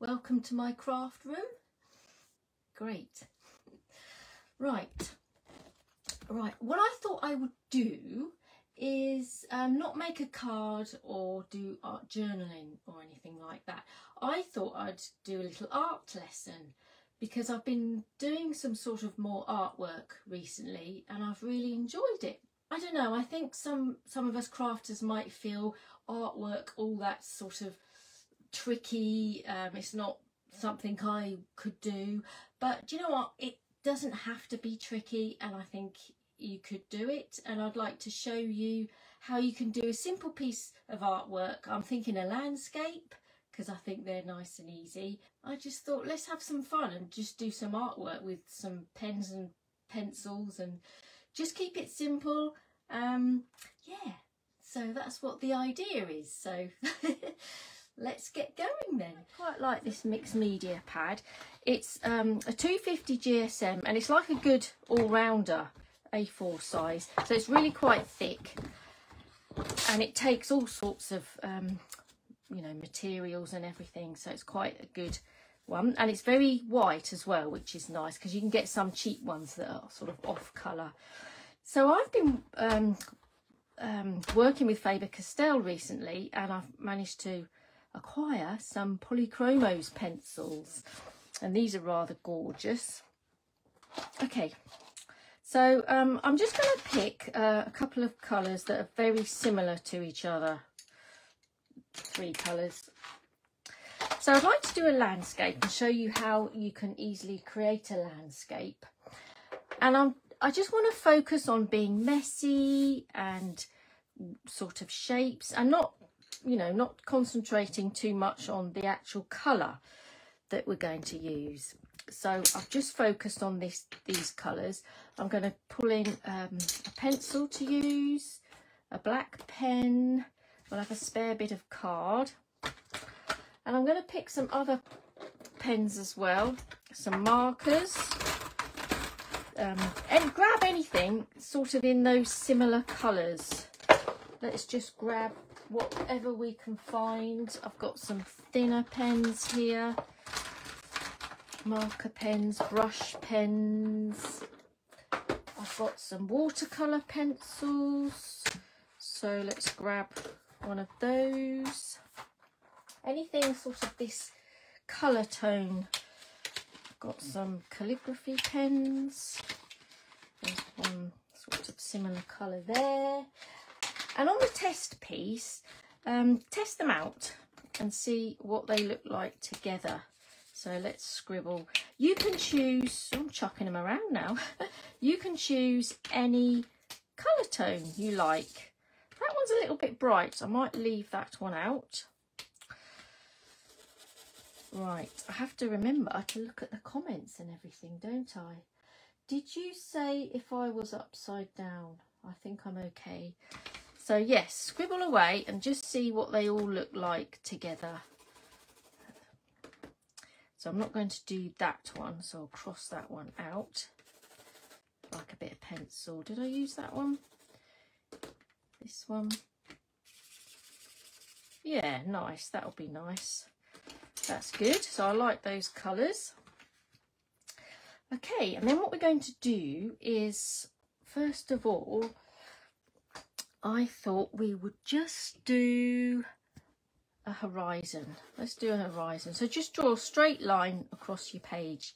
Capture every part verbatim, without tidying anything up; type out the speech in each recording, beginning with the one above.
Welcome to my craft room. Great. Right. Right. What I thought I would do is um, not make a card or do art journaling or anything like that. I thought I'd do a little art lesson because I've been doing some sort of more artwork recently and I've really enjoyed it. I don't know, I think some, some of us crafters might feel artwork, all that sort of tricky, um, it's not something I could do, but do you know what, it doesn't have to be tricky and I think you could do it, and I'd like to show you how you can do a simple piece of artwork. I'm thinking a landscape because I think they're nice and easy. I just thought let's have some fun and just do some artwork with some pens and pencils and just keep it simple. Um, yeah, so that's what the idea is, so let's get going then. I quite like this mixed media pad. It's um, a two fifty G S M and it's like a good all-rounder A four size, so it's really quite thick and it takes all sorts of um, you know, materials and everything, so it's quite a good one and it's very white as well, which is nice because you can get some cheap ones that are sort of off colour. So I've been um, um, working with Faber-Castell recently and I've managed to acquire some Polychromos pencils and these are rather gorgeous. Okay, so um, I'm just going to pick uh, a couple of colours that are very similar to each other, three colours. So I'd like to do a landscape and show you how you can easily create a landscape, and I'm, I just want to focus on being messy and sort of shapes and not, you know, not concentrating too much on the actual colour that we're going to use. So I've just focused on this, these colours. I'm going to pull in um, a pencil to use, a black pen, we'll have a spare bit of card, and I'm going to pick some other pens as well, some markers, um, and grab anything sort of in those similar colours. Let's just grab whatever we can find. I've got some thinner pens here, marker pens, brush pens. I've got some watercolour pencils, so let's grab one of those. Anything sort of this colour tone. I've got some calligraphy pens. There's one sort of similar colour there. And on the test piece, um, test them out and see what they look like together. So let's scribble. You can choose, I'm chucking them around now, you can choose any colour tone you like. That one's a little bit bright, so I might leave that one out. Right, I have to remember to look at the comments and everything, don't I? Did you say if I was upside down? I think I'm okay. So yes, scribble away and just see what they all look like together. So I'm not going to do that one, so I'll cross that one out. Like a bit of pencil. Did I use that one? This one. Yeah, nice. That'll be nice. That's good, so I like those colours. Okay, and then what we're going to do is, first of all, I thought we would just do a horizon. Let's do a horizon. So just draw a straight line across your page.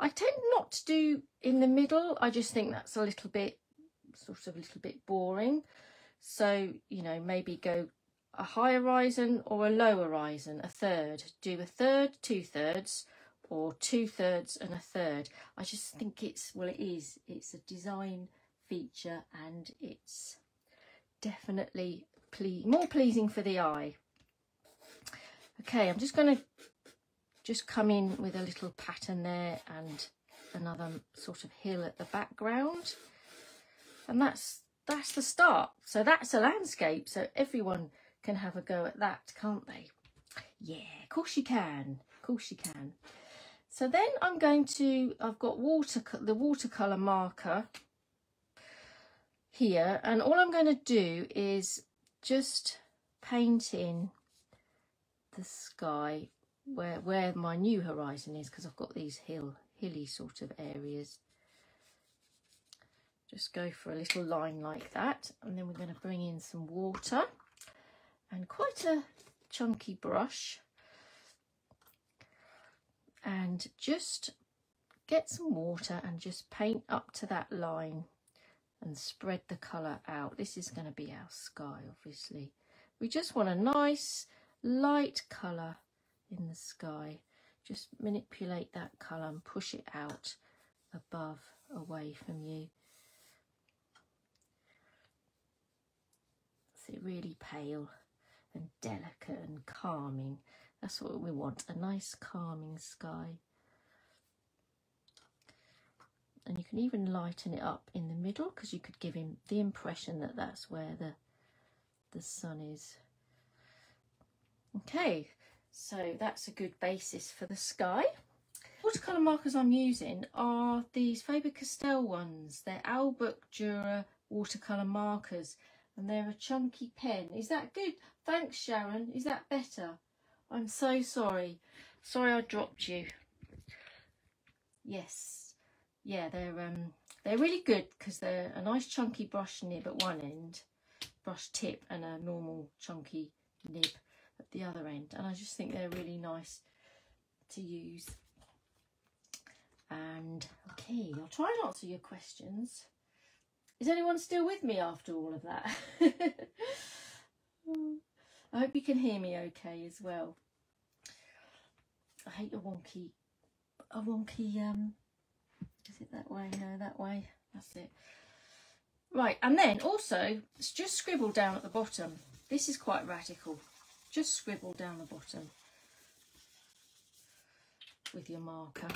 I tend not to do in the middle. I just think that's a little bit, sort of a little bit boring. So, you know, maybe go a high horizon or a low horizon, a third. Do a third, two thirds, or two thirds and a third. I just think it's, well, it is, it's a design feature and it's definitely ple- more pleasing for the eye. Okay, I'm just going to just come in with a little pattern there and another sort of hill at the background, and that's that's the start. So that's a landscape, so everyone can have a go at that, can't they? Yeah, of course you can, of course you can. So then I'm going to, I've got water the watercolour marker here, and all I'm going to do is just paint in the sky where where my new horizon is, because I've got these hill hilly sort of areas. Just go for a little line like that, and then we're going to bring in some water and quite a chunky brush, and just get some water and just paint up to that line and spread the colour out. This is going to be our sky, obviously. We just want a nice light colour in the sky. Just manipulate that colour and push it out above, away from you. So really pale and delicate and calming. That's what we want, a nice calming sky. And you can even lighten it up in the middle, because you could give him the impression that that's where the the sun is. Okay, so that's a good basis for the sky. Watercolour markers I'm using are these Faber-Castell ones. They're Albrecht Dürer watercolour markers, and they're a chunky pen. Is that good? Thanks, Sharon. Is that better? I'm so sorry. Sorry I dropped you. Yes. Yeah, they're um they're really good because they're a nice chunky brush nib at one end, brush tip, and a normal chunky nib at the other end. And I just think they're really nice to use. And okay, I'll try and answer your questions. Is anyone still with me after all of that? I hope you can hear me okay as well. I hate a wonky, a wonky um. Is it that way? No, that way. That's it. Right, and then also just scribble down at the bottom. This is quite radical. Just scribble down the bottom with your marker.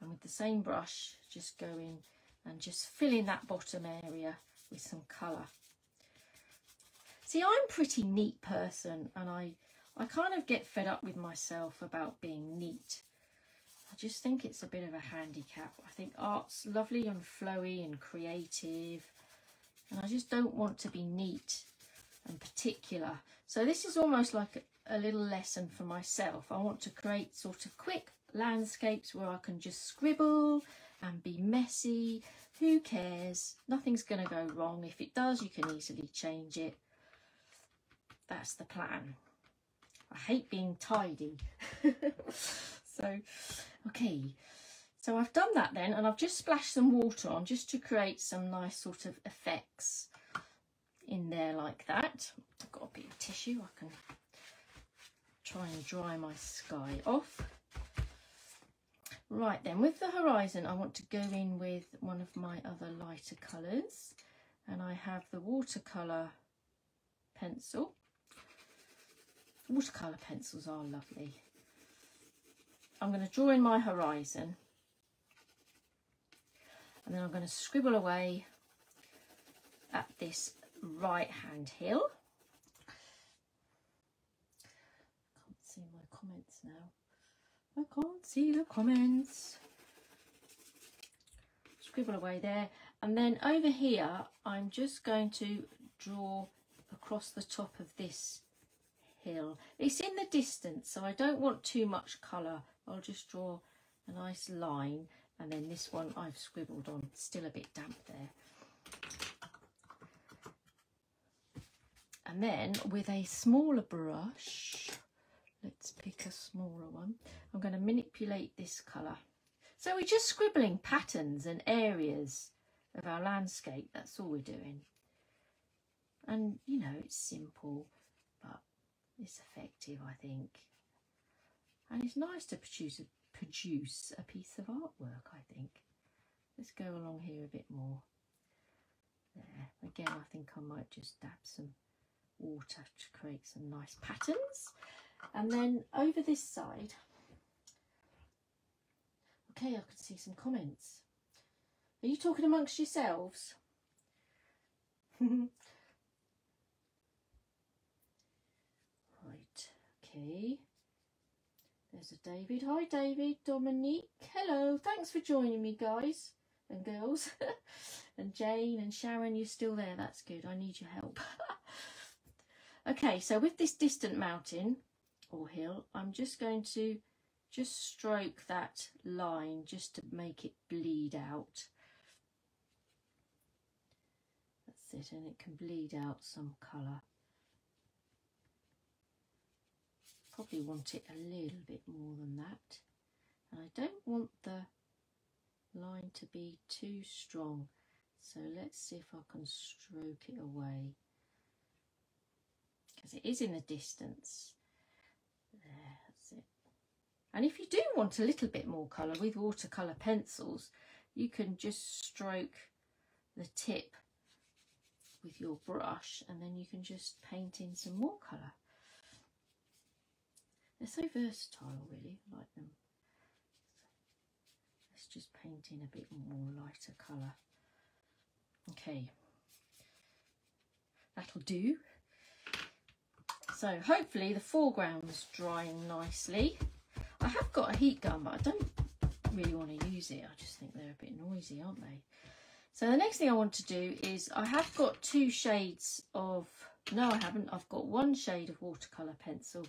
And with the same brush, just go in and just fill in that bottom area with some colour. See, I'm a pretty neat person, and I, I kind of get fed up with myself about being neat. I just think it's a bit of a handicap. I think art's lovely and flowy and creative, and I just don't want to be neat and particular. So this is almost like a, a little lesson for myself. I want to create sort of quick landscapes where I can just scribble and be messy. Who cares? Nothing's going to go wrong. If it does, you can easily change it. That's the plan. I hate being tidy. So, okay, so I've done that then, and I've just splashed some water on just to create some nice sort of effects in there like that. I've got a bit of tissue. I can try and dry my sky off. Right then, with the horizon, I want to go in with one of my other lighter colours, and I have the watercolour pencil. Watercolour pencils are lovely. I'm going to draw in my horizon, and then I'm going to scribble away at this right hand hill. I can't see my comments now. I can't see the comments. Scribble away there, and then over here I'm just going to draw across the top of this hill. It's in the distance, so I don't want too much colour. I'll just draw a nice line, and then this one I've scribbled on, still a bit damp there. And then with a smaller brush, let's pick a smaller one, I'm going to manipulate this colour. So we're just scribbling patterns and areas of our landscape, that's all we're doing. And you know, it's simple, but it's effective, I think. And it's nice to produce a, produce a piece of artwork, I think. Let's go along here a bit more. There. Again, I think I might just dab some water to create some nice patterns. And then over this side. Okay, I can see some comments. Are you talking amongst yourselves? Right, okay. There's a David. Hi, David. Dominique. Hello. Thanks for joining me, guys and girls. And Jane and Sharon, you're still there. That's good. I need your help. Okay, so with this distant mountain, or hill, I'm just going to just stroke that line just to make it bleed out. That's it, and it can bleed out some colour. Probably want it a little bit more than that, and I don't want the line to be too strong, so let's see if I can stroke it away, because it is in the distance. There, that's it. And if you do want a little bit more colour with watercolour pencils, you can just stroke the tip with your brush and then you can just paint in some more colour. They're so versatile, really. I like them. Let's just paint in a bit more lighter colour. Okay, that'll do. So hopefully the foreground's drying nicely. I have got a heat gun, but I don't really want to use it. I just think they're a bit noisy, aren't they? So the next thing I want to do is, I have got two shades of, no I haven't, I've got one shade of watercolour pencil.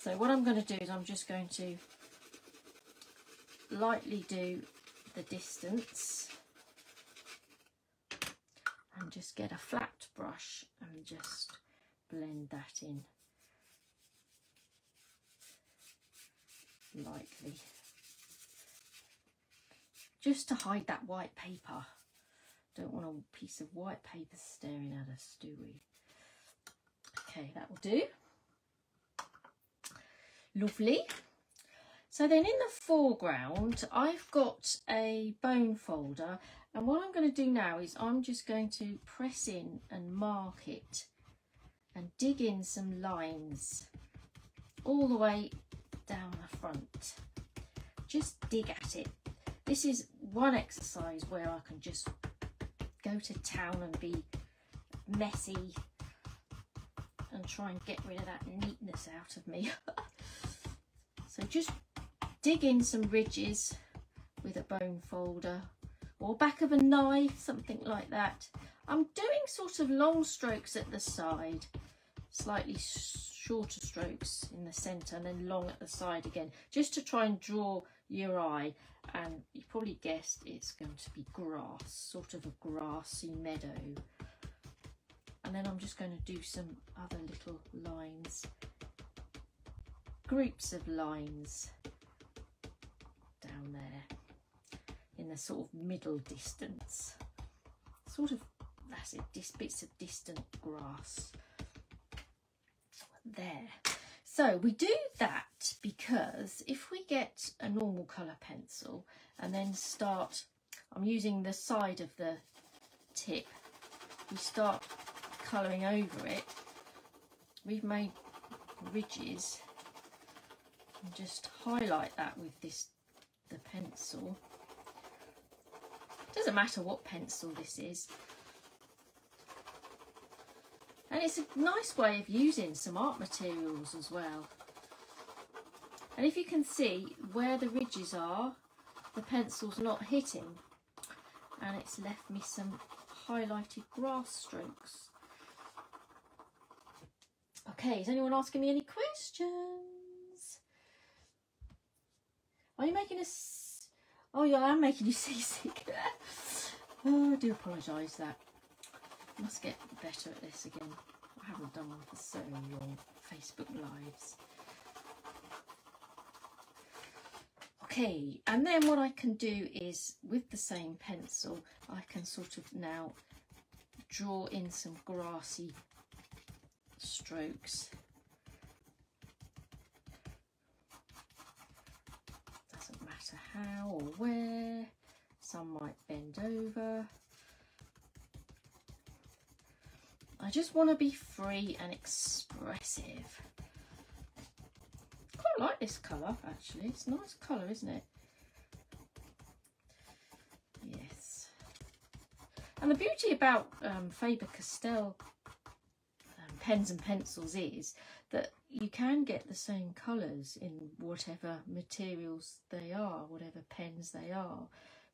So what I'm going to do is I'm just going to lightly do the distance and just get a flat brush and just blend that in lightly, just to hide that white paper. Don't want a piece of white paper staring at us, do we? Okay, that will do. Lovely. So then in the foreground I've got a bone folder, and what I'm going to do now is I'm just going to press in and mark it and dig in some lines all the way down the front. Just dig at it. This is one exercise where I can just go to town and be messy and try and get rid of that neatness out of me. So just dig in some ridges with a bone folder or back of a knife, something like that. I'm doing sort of long strokes at the side, slightly shorter strokes in the centre and then long at the side again, just to try and draw your eye. And you probably guessed it's going to be grass, sort of a grassy meadow. And then I'm just going to do some other little lines, groups of lines down there in the sort of middle distance, sort of, that's it, bits of distant grass there. So we do that because if we get a normal colour pencil and then start, I'm using the side of the tip, we start colouring over it, we've made ridges, and just highlight that with this, the pencil. Doesn't matter what pencil this is, and it's a nice way of using some art materials as well. And if you can see where the ridges are, the pencil's not hitting and it's left me some highlighted grass strokes. Okay, is anyone asking me any questions? Are you making us? Oh yeah, I'm making you seasick. Oh, I do apologise that. Must get better at this again. I haven't done one for so long. Facebook Lives. Okay, and then what I can do is, with the same pencil, I can sort of now draw in some grassy strokes. Doesn't matter how or where. Some might bend over. I just want to be free and expressive. Quite like this colour, actually. It's a nice colour, isn't it? Yes. And the beauty about um, Faber-Castell um, pens and pencils is that you can get the same colours in whatever materials they are, whatever pens they are.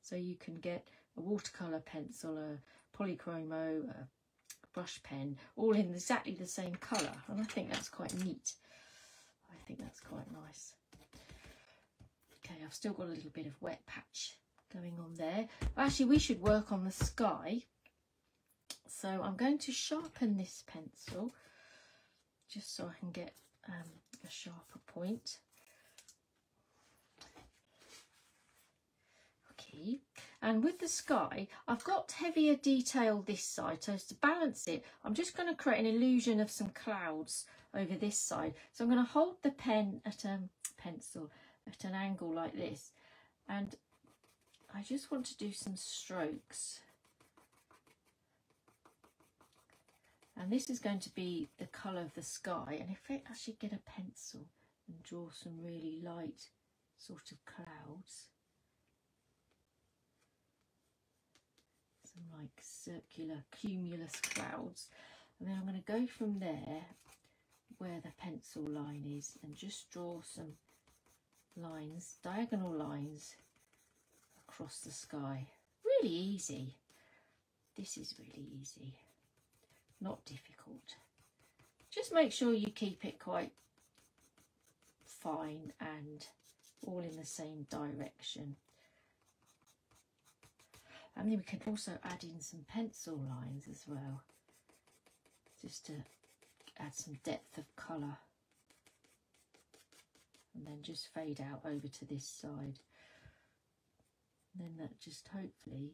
So you can get a watercolour pencil, a polychromo, a brush pen, all in exactly the same colour, and I think that's quite neat. I think that's quite nice. Okay, I've still got a little bit of wet patch going on there. Actually, we should work on the sky. So I'm going to sharpen this pencil just so I can get um, a sharper point. Okay, and with the sky, I've got heavier detail this side, so to balance it, I'm just going to create an illusion of some clouds over this side. So I'm going to hold the pen at a pencil at an angle like this, and I just want to do some strokes. And this is going to be the colour of the sky. And if I actually get a pencil and draw some really light sort of clouds, some like circular cumulus clouds, and then I'm going to go from there where the pencil line is and just draw some lines, diagonal lines across the sky. Really easy. This is really easy. Not difficult. Just make sure you keep it quite fine and all in the same direction. And then we can also add in some pencil lines as well, just to add some depth of colour, and then just fade out over to this side. And then that just hopefully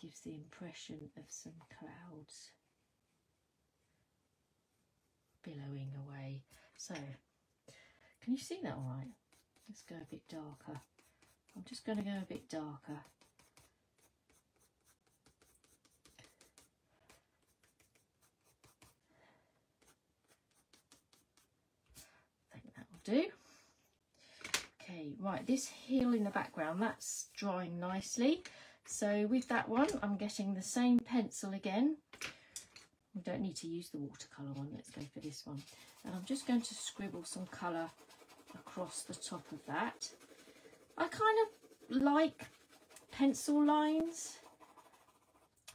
gives the impression of some clouds billowing away. So can you see that all right? Let's go a bit darker. I'm just going to go a bit darker. I think that will do. Okay, right, this hill in the background, that's drying nicely. So with that one, I'm getting the same pencil again. We don't need to use the watercolour one, let's go for this one. And I'm just going to scribble some colour across the top of that. I kind of like pencil lines.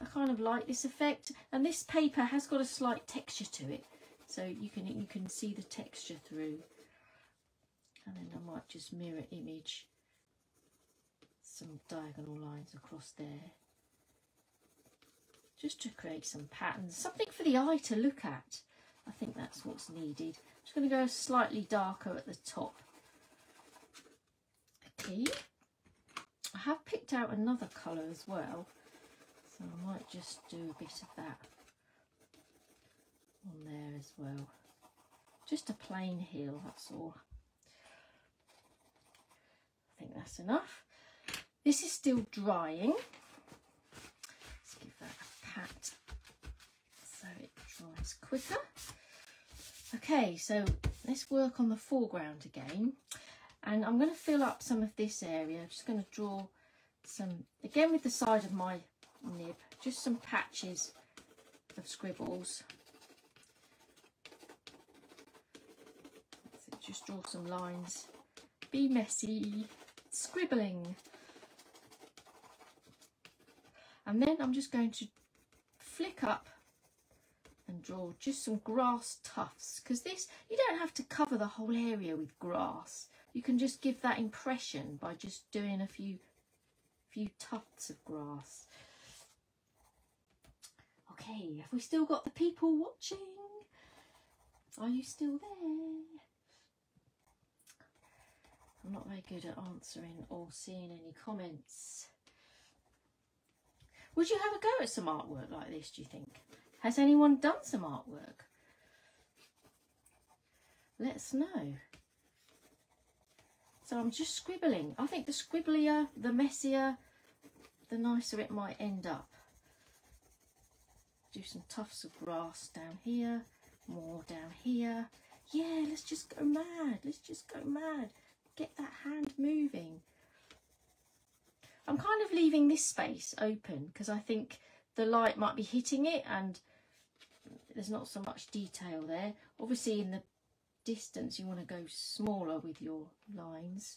I kind of like this effect. And this paper has got a slight texture to it, so you can, you can see the texture through. And then I might just mirror image some diagonal lines across there, just to create some patterns, something for the eye to look at. I think that's what's needed. I'm just going to go slightly darker at the top. Okay, I have picked out another colour as well, so I might just do a bit of that on there as well. Just a plain hill, that's all. I think that's enough. This is still drying. Let's give that a pat so it dries quicker. Okay, so let's work on the foreground again, and I'm going to fill up some of this area. I'm just going to draw some, again with the side of my nib, just some patches of scribbles. So just draw some lines, be messy, scribbling. And then I'm just going to flick up and draw just some grass tufts, because this, you don't have to cover the whole area with grass. You can just give that impression by just doing a few few tufts of grass. Okay, have we still got the people watching? Are you still there? I'm not very good at answering or seeing any comments. Would you have a go at some artwork like this, do you think? Has anyone done some artwork? Let us know. So I'm just scribbling. I think the scribblier, the messier, the nicer it might end up. Do some tufts of grass down here, more down here. Yeah, let's just go mad. Let's just go mad. Get that hand moving. I'm kind of leaving this space open because I think the light might be hitting it and there's not so much detail there. Obviously in the distance you want to go smaller with your lines,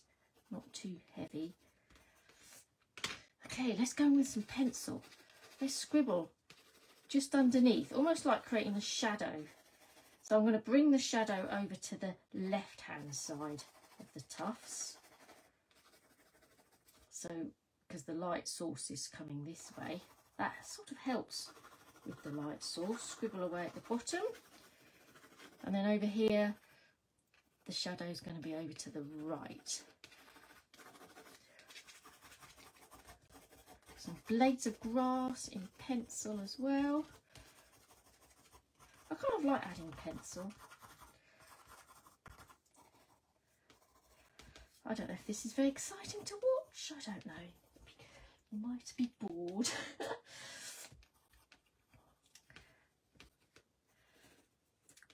not too heavy. Okay, let's go in with some pencil. Let's scribble just underneath, almost like creating a shadow. So I'm going to bring the shadow over to the left hand side of the tufts, so because the light source is coming this way, that sort of helps with the light source. Scribble away at the bottom, and then over here the shadow is going to be over to the right. Some blades of grass in pencil as well. I kind of like adding pencil. I don't know if this is very exciting to watch. I don't know. You might be bored.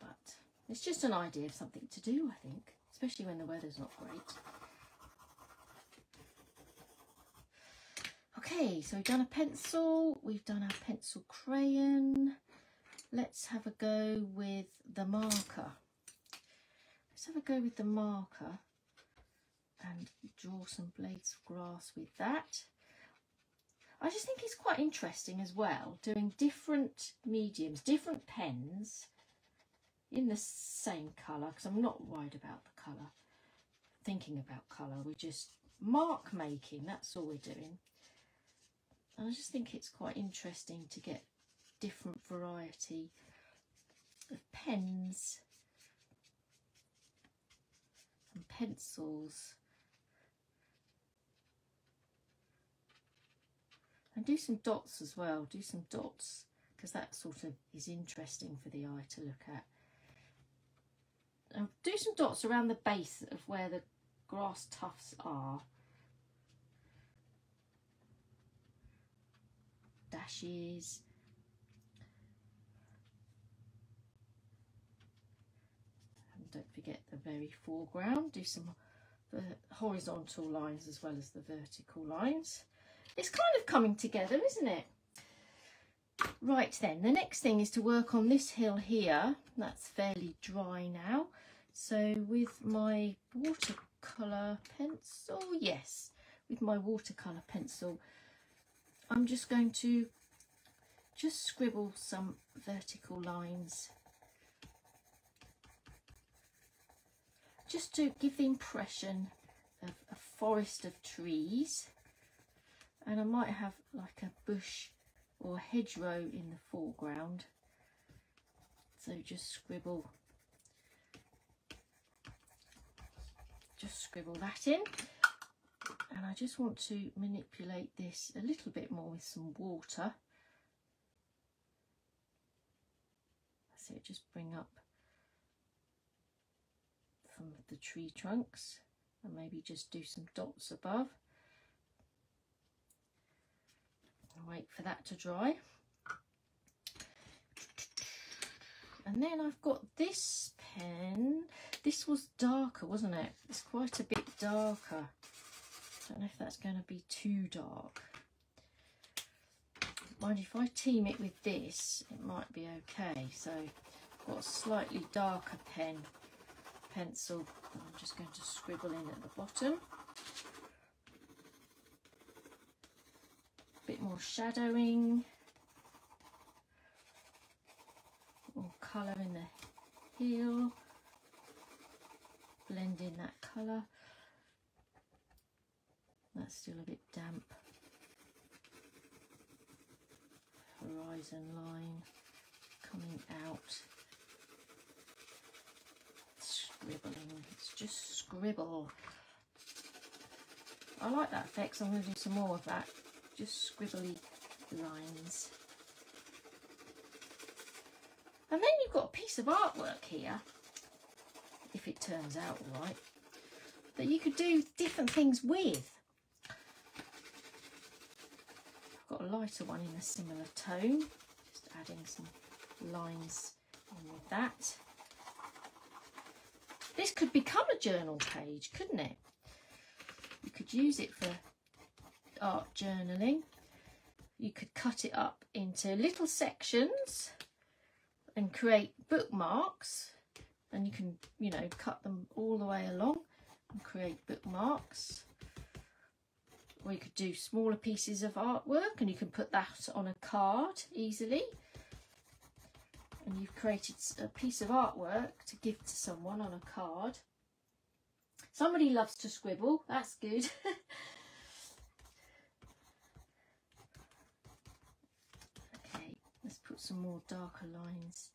But it's just an idea of something to do, I think, especially when the weather's not great. Okay, so we've done a pencil, we've done our pencil crayon. Let's have a go with the marker. Let's have a go with the marker and draw some blades of grass with that. I just think it's quite interesting as well, doing different mediums, different pens in the same colour, because I'm not worried about the colour, thinking about colour. We're just mark making, that's all we're doing. And I just think it's quite interesting to get different variety of pens and pencils, and do some dots as well, do some dots because that sort of is interesting for the eye to look at. And do some dots around the base of where the grass tufts are, dashes. Don't forget the very foreground. Do some uh, horizontal lines as well as the vertical lines. It's kind of coming together, isn't it? Right then, the next thing is to work on this hill here. That's fairly dry now. So with my watercolour pencil, yes, with my watercolour pencil, I'm just going to just scribble some vertical lines, just to give the impression of a forest of trees, and I might have like a bush or hedgerow in the foreground. So just scribble, just scribble that in, and I just want to manipulate this a little bit more with some water. That's it, just bring up from the tree trunks and maybe just do some dots above and wait for that to dry. And then I've got this pen. This was darker, wasn't it? It's quite a bit darker. I don't know if that's going to be too dark. Mind you, if I team it with this, it might be okay. So I've got a slightly darker pen pencil. I'm just going to scribble in at the bottom. A bit more shadowing, more colour in the heel, blend in that colour. That's still a bit damp. Horizon line coming out. Scribbling. It's just scribble. I like that effect, so I'm going to do some more of that. Just scribbly lines. And then you've got a piece of artwork here, if it turns out all right, that you could do different things with. I've got a lighter one in a similar tone. Just adding some lines on with that. This could become a journal page, couldn't it? You could use it for art journaling. You could cut it up into little sections and create bookmarks. And you can, you know, cut them all the way along and create bookmarks. Or you could do smaller pieces of artwork and you can put that on a card easily. and you've created a piece of artwork to give to someone on a card. Somebody loves to scribble, that's good. Okay, let's put some more darker lines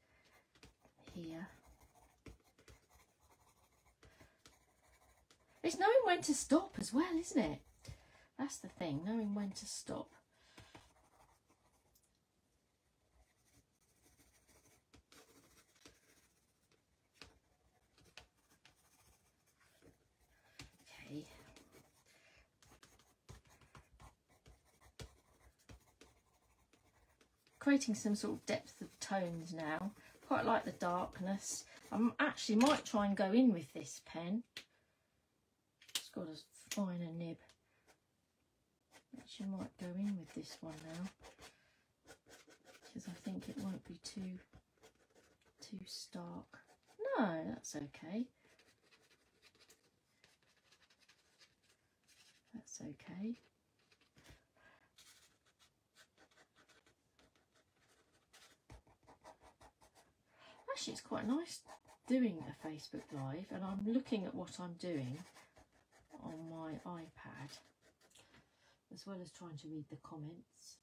here. It's knowing when to stop as well, isn't it? That's the thing, knowing when to stop. Creating some sort of depth of tones now. Quite like the darkness. I actually might try and go in with this pen. It's got a finer nib. Actually might go in with this one now, because I think it won't be too too stark. No, that's okay. That's okay. Actually, it's quite nice doing a Facebook Live, and I'm looking at what I'm doing on my iPad, as well as trying to read the comments.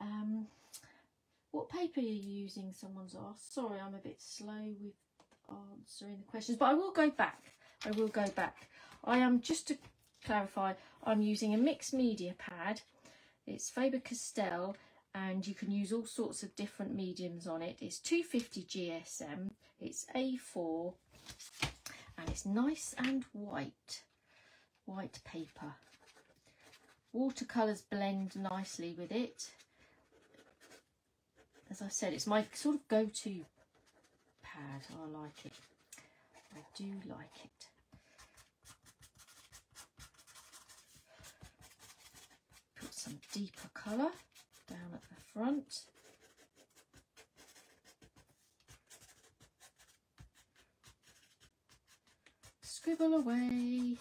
Um, what paper are you using? Someone's asked. Sorry, I'm a bit slow with answering the questions, but I will go back. I will go back. I am, just to clarify, I'm using a mixed media pad. It's Faber-Castell, and you can use all sorts of different mediums on it. It's two fifty G S M, it's A four, and it's nice and white, white paper. Watercolours blend nicely with it. As I said, it's my sort of go-to pad. I like it. I do like it. Put some deeper colour down at the front. Scribble away.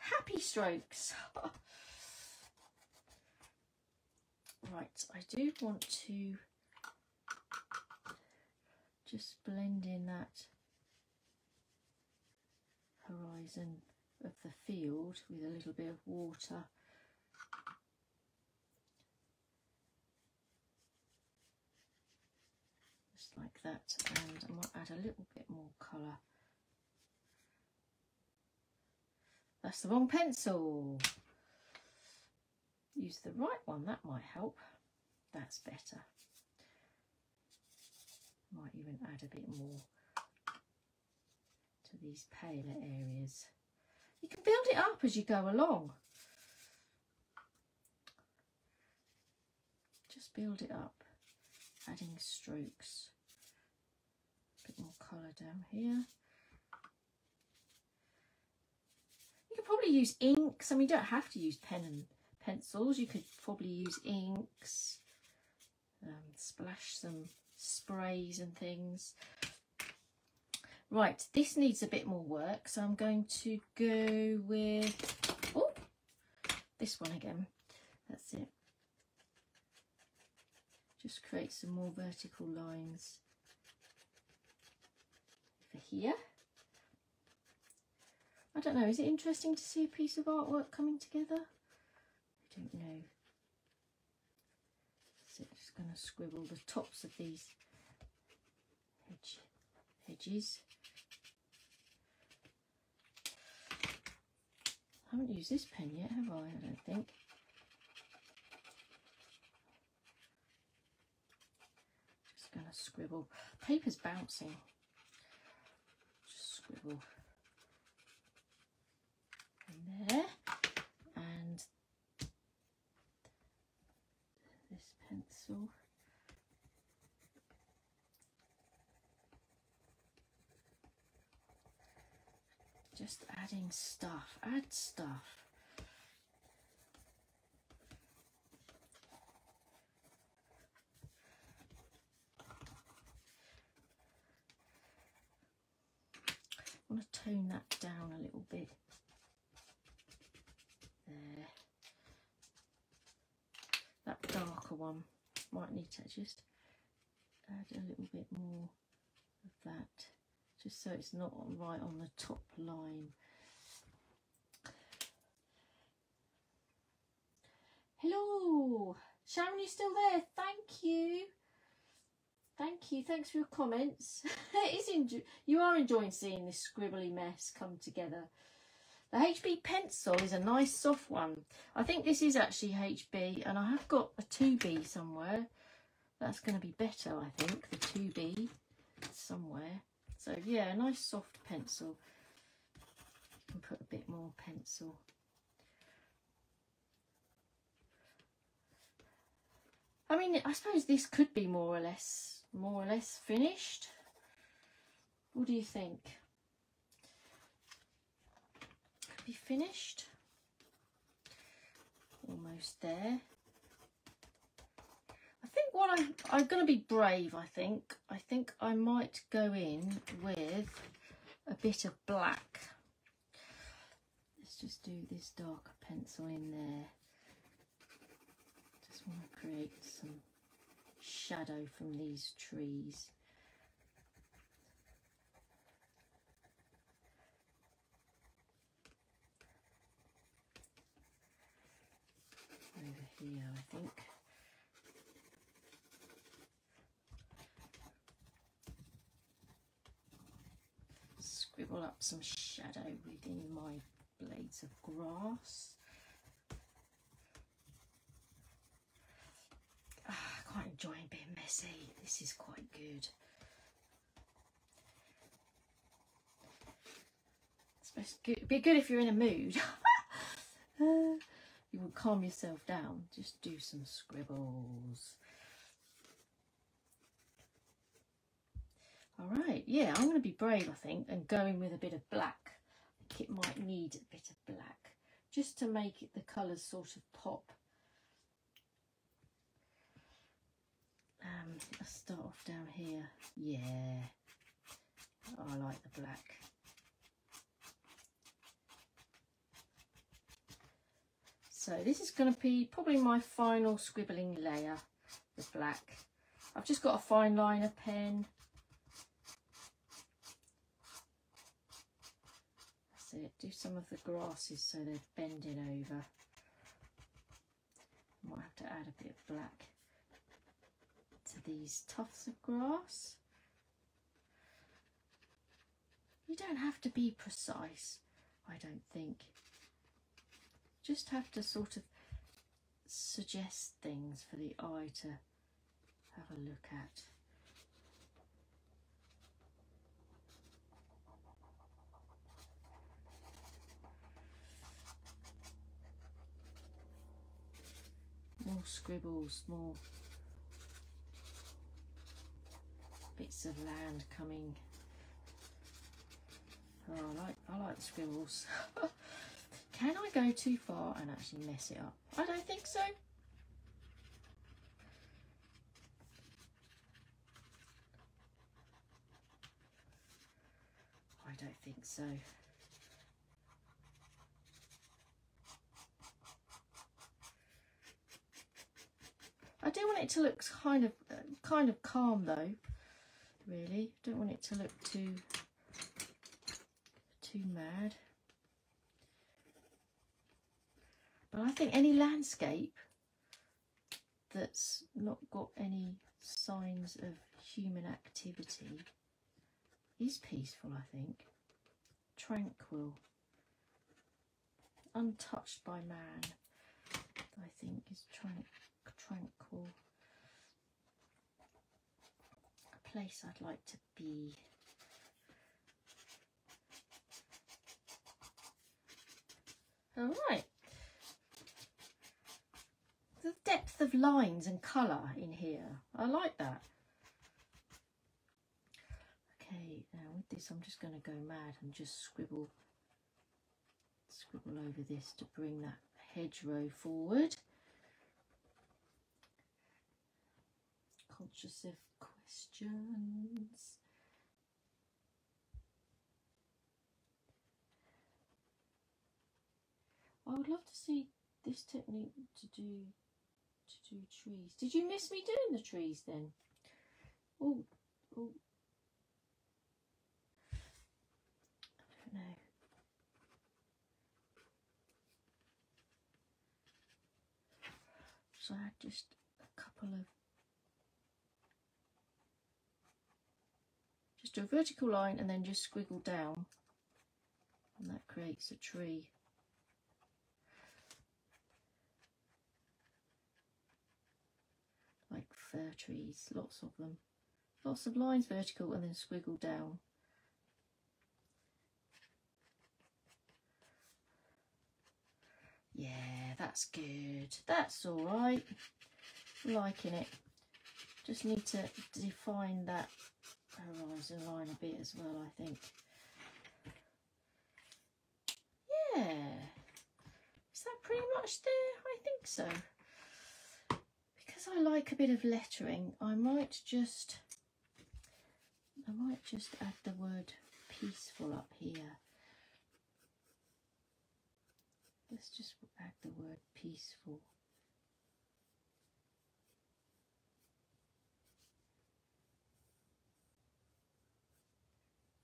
Happy strokes. Right, I do want to just blend in that horizon of the field with a little bit of water. Just like that, and I might add a little bit more colour. That's the wrong pencil. Use the right one, that might help. That's better. Might even add a bit more to these paler areas. You can build it up as you go along. Just build it up, adding strokes. A bit more colour down here. You could probably use inks. I mean, you don't have to use pen and pencils. You could probably use inks, um, splash some sprays and things. Right, this needs a bit more work, so I'm going to go with oh, this one again. That's it. Just create some more vertical lines for here. I don't know, is it interesting to see a piece of artwork coming together? I don't know. So I'm just going to scribble the tops of these hedge, hedges. I haven't used this pen yet, have I? I don't think. Just going to scribble. Paper's bouncing. Just scribble. There, and this pencil. Just adding stuff, add stuff. I want to tone that down a little bit. There. That darker one. might need to just add a little bit more of that, just so it's not right on the top line. Hello, Sharon, you still there? Thank you. Thank you. Thanks for your comments. It is enjo- you are enjoying seeing this scribbly mess come together. The H B pencil is a nice soft one. I think this is actually H B, and I have got a two B somewhere. That's going to be better, I think, the two B somewhere. So yeah, a nice soft pencil. You can put a bit more pencil. I mean, I suppose this could be more or less, more or less finished. What do you think? Could be finished. Almost there. I think what I'm, I'm going to be brave, I think. I think I might go in with a bit of black. Let's just do this darker pencil in there. I want to create some shadow from these trees. Over here, I think. Scribble up some shadow within my blades of grass. Quite enjoying being messy. This is quite good, it's best good. Be good if you're in a mood. uh, you will calm yourself down. Just do some scribbles. All right, yeah, I'm going to be brave, I think, and going with a bit of black. I think it might need a bit of black just to make it the colours sort of pop. Um, I'll start off down here. Yeah, oh, I like the black. So this is going to be probably my final scribbling layer, the black. I've just got a fine liner pen. That's it. Do some of the grasses so they're bending over. Might have to add a bit of black. These tufts of grass. You don't have to be precise, I don't think. You just have to sort of suggest things for the eye to have a look at. More scribbles, more bits of land coming. Oh, I like, I like the scribbles. Can I go too far and actually mess it up? I don't think so. I don't think so. I do want it to look kind of, uh, kind of calm though. Really, don't want it to look too too mad. But I think any landscape that's not got any signs of human activity is peaceful, I think. Tranquil. Untouched by man, I think, is tranquil. Place I'd like to be. All right. The depth of lines and colour in here. I like that. Okay, now with this I'm just going to go mad and just scribble scribble over this to bring that hedgerow forward. Conscious of questions. I would love to see this technique to do to do trees. Did you miss me doing the trees then? Oh, oh. I don't know. So I had just a couple of, just do a vertical line and then just squiggle down, and that creates a tree. Like fir trees, lots of them. Lots of lines vertical and then squiggle down. Yeah, that's good. That's all right. Liking it. Just need to define that horizon line a bit as well, I think. Yeah. Is that pretty much there? I think so. Because I like a bit of lettering, I might just I might just add the word peaceful up here. Let's just add the word peaceful.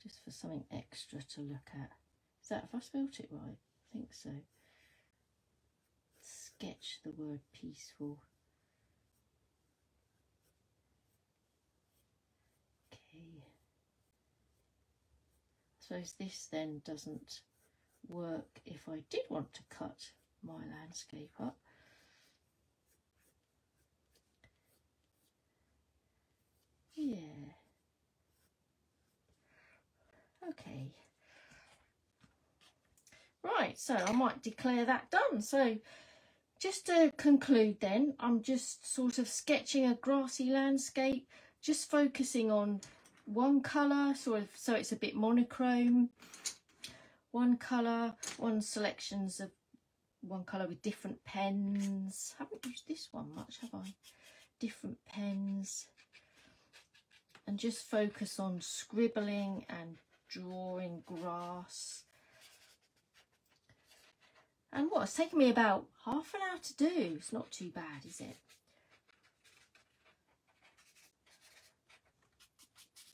Just for something extra to look at. Is that, have I spelt it right? I think so. Sketch the word peaceful. Okay. I suppose this then doesn't work if I did want to cut my landscape up. Yeah. Okay. Right, so I might declare that done. So just to conclude then, I'm just sort of sketching a grassy landscape, just focusing on one colour, sort of, so it's a bit monochrome. One colour, one selections of one colour with different pens. Haven't used this one much, have I? Different pens. And just focus on scribbling and drawing grass. And what, it's taken me about half an hour to do. It's not too bad, is it?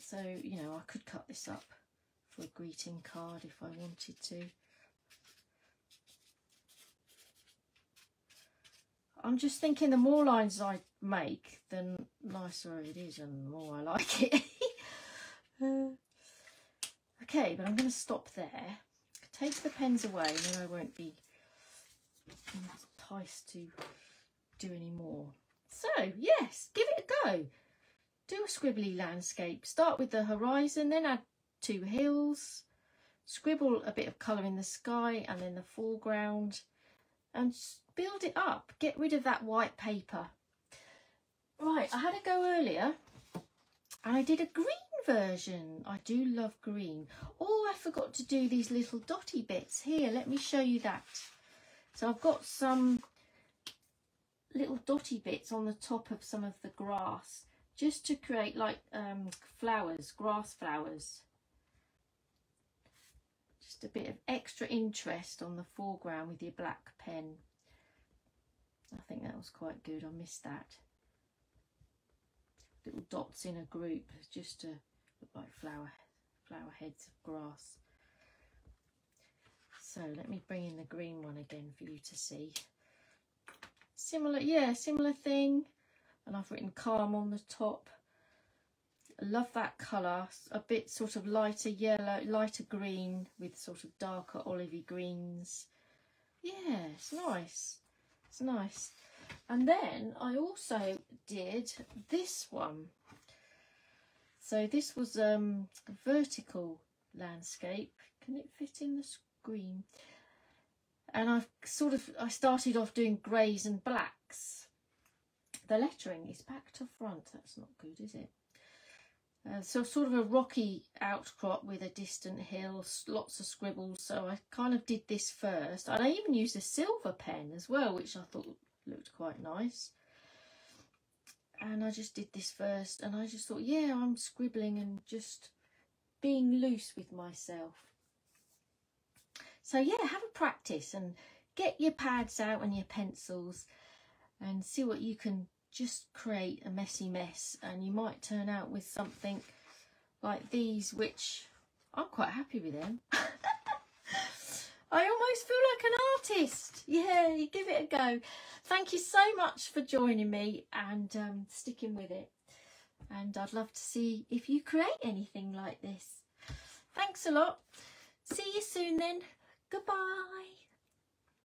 So, you know, I could cut this up for a greeting card if I wanted to. I'm just thinking the more lines I make, the nicer it is and the more I like it. uh, okay, but I'm going to stop there. Take the pens away and then I won't be enticed to do any more. So, yes, give it a go. Do a scribbly landscape. Start with the horizon, then add two hills, scribble a bit of colour in the sky and in the foreground, and build it up. Get rid of that white paper. Right, I had a go earlier and I did a green version. I do love green. Oh, I forgot to do these little dotty bits here. Let me show you that. So I've got some little dotty bits on the top of some of the grass, just to create like um, flowers, grass flowers. Just a bit of extra interest on the foreground with your black pen. I think that was quite good. I missed that. Little dots in a group, just to look like flower, flower heads of grass. So let me bring in the green one again for you to see. Similar, yeah, similar thing. And I've written calm on the top. I love that colour, a bit sort of lighter yellow, lighter green with sort of darker olivey greens. Yeah, it's nice, it's nice. And then I also did this one. So this was um, a vertical landscape. Can it fit in the screen? And I've sort of, I started off doing greys and blacks. The lettering is back to front, that's not good, is it? Uh, so sort of a rocky outcrop with a distant hill, lots of scribbles. So I kind of did this first. And I even used a silver pen as well, which I thought looked quite nice. And I just did this first. And I just thought, yeah, I'm scribbling and just being loose with myself. So yeah, have a practice and get your pads out and your pencils. and see what you can just create a messy mess, and you might turn out with something like these, which I'm quite happy with them. I almost feel like an artist. Yay, give it a go. Thank you so much for joining me and um, sticking with it. And I'd love to see if you create anything like this. Thanks a lot. See you soon then. Goodbye.